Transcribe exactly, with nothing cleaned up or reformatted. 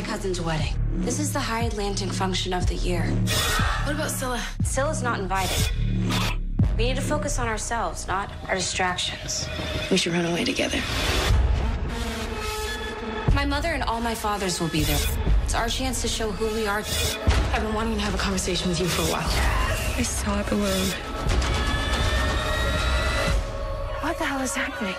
my cousin's wedding. This is the high Atlantic function of the year. What about Scylla? Scylla's not invited. We need to focus on ourselves, not our distractions. We should run away together. My mother and all my fathers will be there. It's our chance to show who we are. I've been wanting to have a conversation with you for a while. I saw it alone. What the hell is happening?